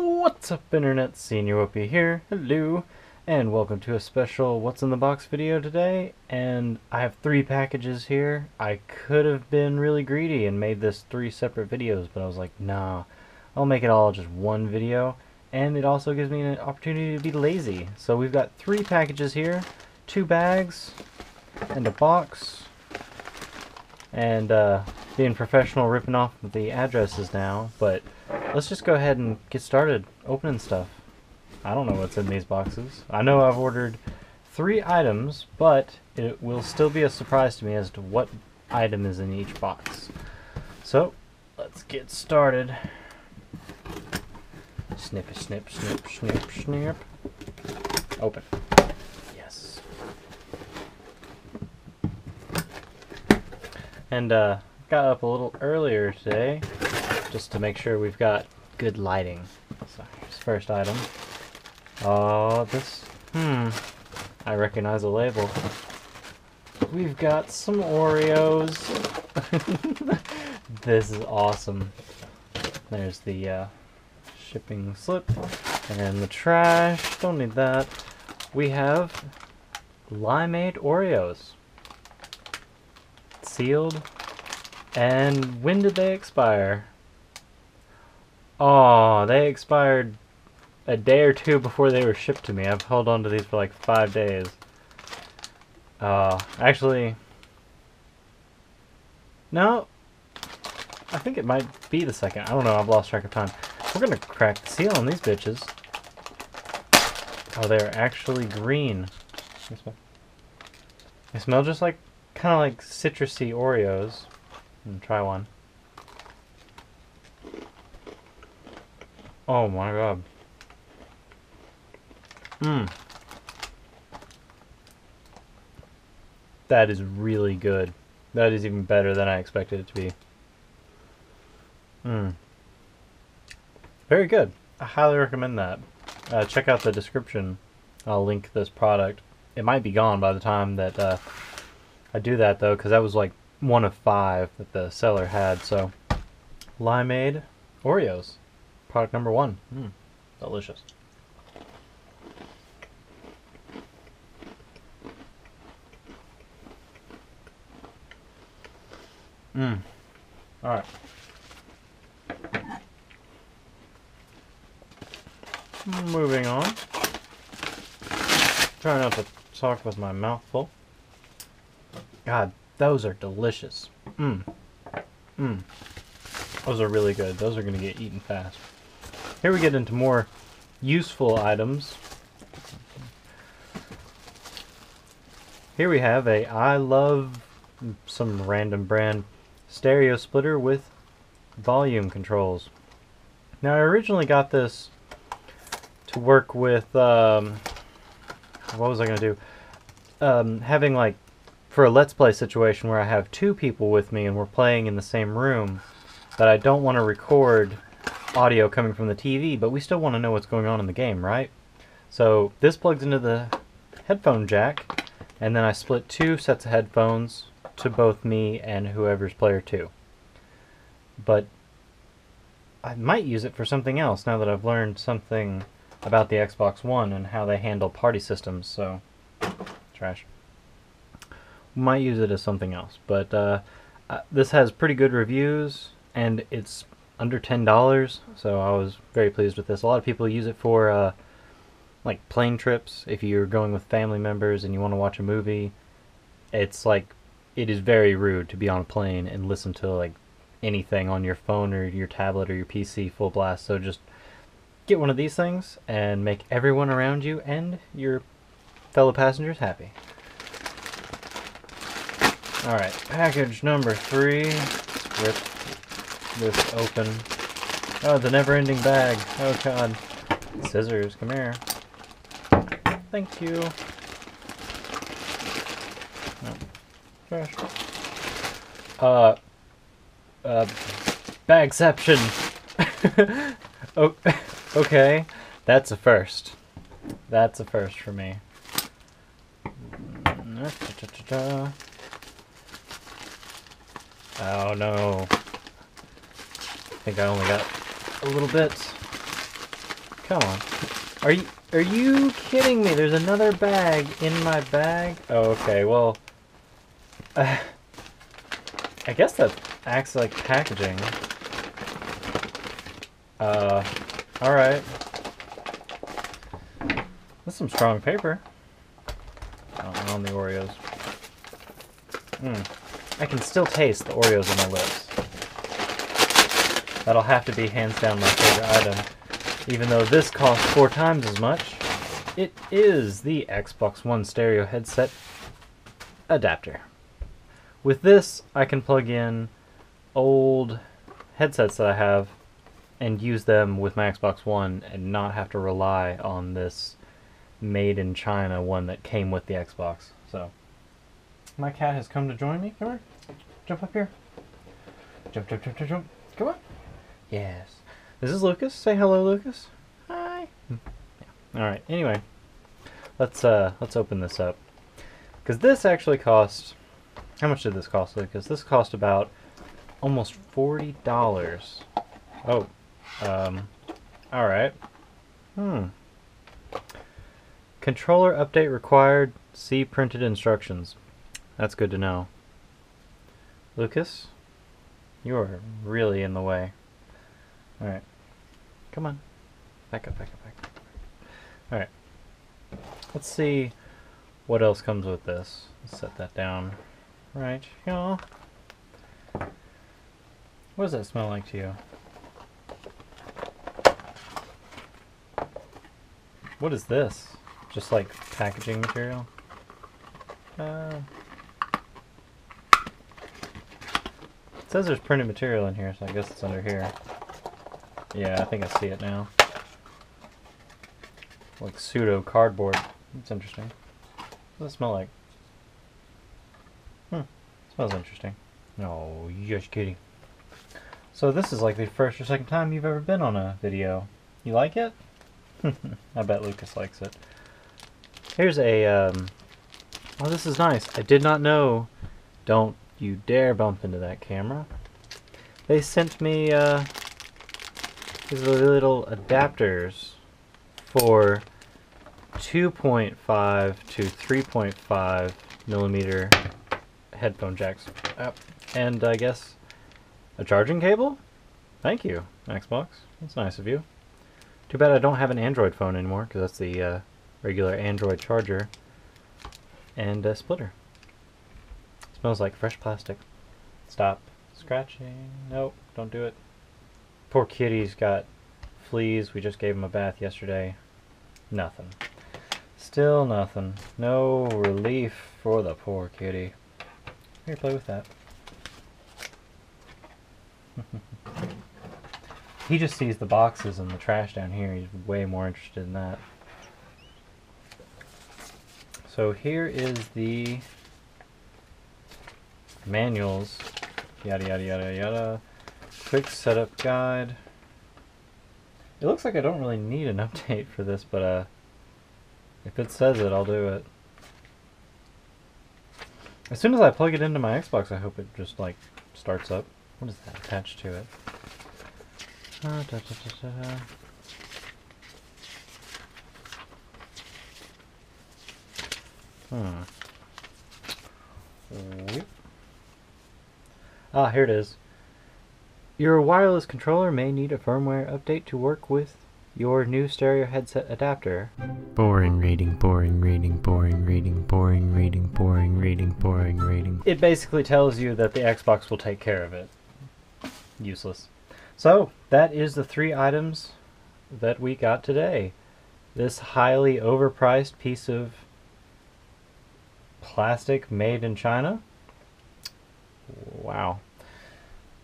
What's up, internet? Senior Whoopy here. Hello, and welcome to a special What's in the Box video today. And I have three packages here. I could have been really greedy and made this three separate videos, but I was like, nah, I'll make it all just one video. And it also gives me an opportunity to be lazy. So we've got three packages here, two bags, and a box. And being professional, ripping off the addresses now, but let's just go ahead and get started opening stuff. I don't know what's in these boxes. I know I've ordered three items, but it will still be a surprise to me as to what item is in each box. So let's get started. Snip, snip, snip, snip, snip. Open. Yes. And got up a little earlier today just to make sure we've got good lighting. So here's first item. Oh, this, I recognize the label. We've got some Oreos. This is awesome. There's the shipping slip and the trash. Don't need that. We have Limeade Oreos. Sealed. And when did they expire? Oh, they expired a day or two before they were shipped to me. I've held on to these for like 5 days. Actually, no, I think it might be the second. I don't know, I've lost track of time. We're gonna crack the seal on these bitches. Oh, they're actually green. They smell just like, kind of like citrusy Oreos. And try one. Oh my god. That is really good. That is even better than I expected it to be. Very good. I highly recommend that. Check out the description. I'll link this product. It might be gone by the time that I do that though, because that was like one of 5 that the seller had. So, Limeade Oreos. Product number 1. Delicious. Alright. Moving on. Try not to talk with my mouth full. God, those are delicious. Those are really good. Those are going to get eaten fast. Here we get into more useful items. Here we have a I love some random brand stereo splitter with volume controls. Now I originally got this to work with, what was I going to do? Having like, for a Let's Play situation where I have 2 people with me and we're playing in the same room, that I don't want to record audio coming from the TV, but we still want to know what's going on in the game, right? So this plugs into the headphone jack, and then I split 2 sets of headphones to both me and whoever's player 2. But I might use it for something else now that I've learned something about the Xbox One and how they handle party systems, so trash. Might use it as something else, but this has pretty good reviews, and it's under $10, so I was very pleased with this. A lot of people use it for like plane trips. If you're going with family members and you want to watch a movie, it's like, it is very rude to be on a plane and listen to like anything on your phone or your tablet or your PC full blast. So just get one of these things and make everyone around you and your fellow passengers happy. Alright, package number 3. Rip this open. Oh, the never-ending bag. Oh god. Scissors, come here. Thank you. No. Trash. Bagception. Oh, okay. That's a first. That's a first for me. Oh no. I think I only got a little bit. Come on. Are you kidding me? There's another bag in my bag? Oh, okay, well... I guess that acts like packaging. Alright. That's some strong paper. Oh, on the Oreos. I can still taste the Oreos on my lips. That'll have to be hands down my favorite item. Even though this costs 4 times as much, it is the Xbox One stereo headset adapter. With this, I can plug in old headsets that I have and use them with my Xbox One and not have to rely on this made in China one that came with the Xbox. So, my cat has come to join me. Come here. Jump up here. Jump, jump, jump, jump, jump. Come on. Yes. This is Lucas. Say hello, Lucas. Hi. Yeah. Alright, anyway. Let's open this up. Because this actually cost... How much did this cost, Lucas? This cost about almost $40. Oh. Alright. Controller update required. See printed instructions. That's good to know. Lucas, you are really in the way. Alright. Come on. Back up, back up, back up. Alright. Let's see what else comes with this. Let's set that down. Right here. What does that smell like to you? What is this? Just like packaging material? It says there's printed material in here, so I guess it's under here. Yeah, I think I see it now. Like pseudo cardboard. That's interesting. What does it smell like? It smells interesting. No, you're just kidding. So this is like the first or second time you've ever been on a video. You like it? I bet Lucas likes it. Here's a, oh, this is nice. I did not know. Don't you dare bump into that camera. They sent me these little adapters for 2.5 to 3.5 millimeter headphone jacks. And I guess a charging cable? Thank you, Xbox. That's nice of you. Too bad I don't have an Android phone anymore, because that's the regular Android charger. And a splitter. Smells like fresh plastic. Stop scratching. Nope, don't do it. Poor kitty's got fleas. We just gave him a bath yesterday. Nothing. Still nothing. No relief for the poor kitty. Here, play with that. He just sees the boxes and the trash down here. He's way more interested in that. So here is the manuals, yada yada yada yada, quick setup guide. It looks like I don't really need an update for this, but if it says it, I'll do it. As soon as I plug it into my Xbox, I hope it just like starts up. What is that attached to it? Ah, here it is. Your wireless controller may need a firmware update to work with your new stereo headset adapter. Boring reading, boring reading, boring reading, boring reading, boring reading, boring reading. It basically tells you that the Xbox will take care of it. Useless. So, that is the 3 items that we got today. This highly overpriced piece of plastic made in China. Wow.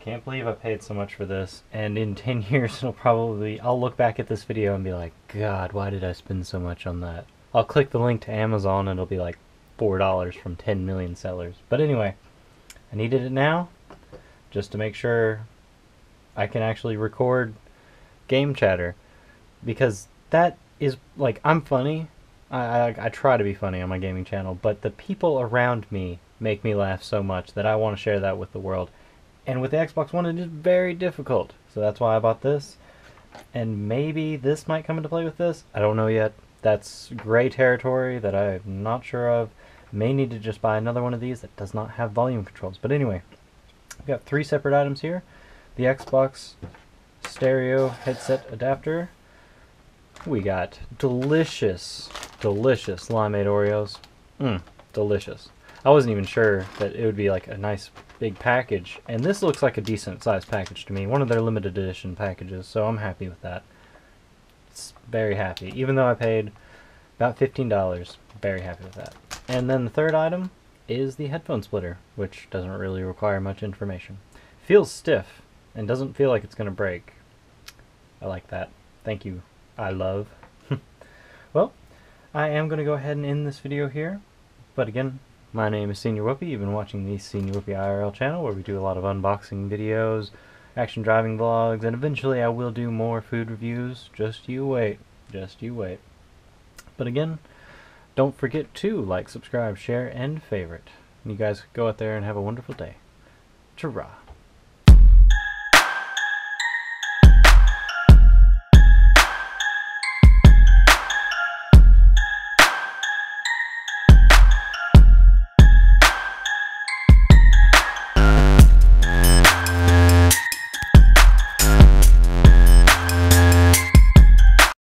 Can't believe I paid so much for this, and in 10 years it'll probably, I'll look back at this video and be like, God, why did I spend so much on that? I'll click the link to Amazon and it'll be like $4 from 10 million sellers. But anyway, I needed it now just to make sure I can actually record game chatter, because that is like, I'm funny. I try to be funny on my gaming channel, but the people around me make me laugh so much that I want to share that with the world. And with the Xbox One, it is very difficult. So that's why I bought this. And maybe this might come into play with this. I don't know yet. That's gray territory that I'm not sure of. May need to just buy another one of these that does not have volume controls. But anyway, we've got three separate items here. The Xbox stereo headset adapter. We got delicious, delicious Limeade Oreos. Delicious. I wasn't even sure that it would be like a nice big package, and this looks like a decent sized package to me. One of their limited edition packages, so I'm happy with that. It's very happy, even though I paid about $15. Very happy with that. And then the third item is the headphone splitter, which doesn't really require much information. Feels stiff and doesn't feel like it's gonna break. I like that. Thank you. I love. Well, I am gonna go ahead and end this video here, but again, my name is Senior Whoopy. You've been watching the Senior Whoopy IRL channel, where we do a lot of unboxing videos, action driving vlogs, and eventually I will do more food reviews. Just you wait. Just you wait. But again, don't forget to like, subscribe, share, and favorite. And you guys go out there and have a wonderful day. Ta-ra.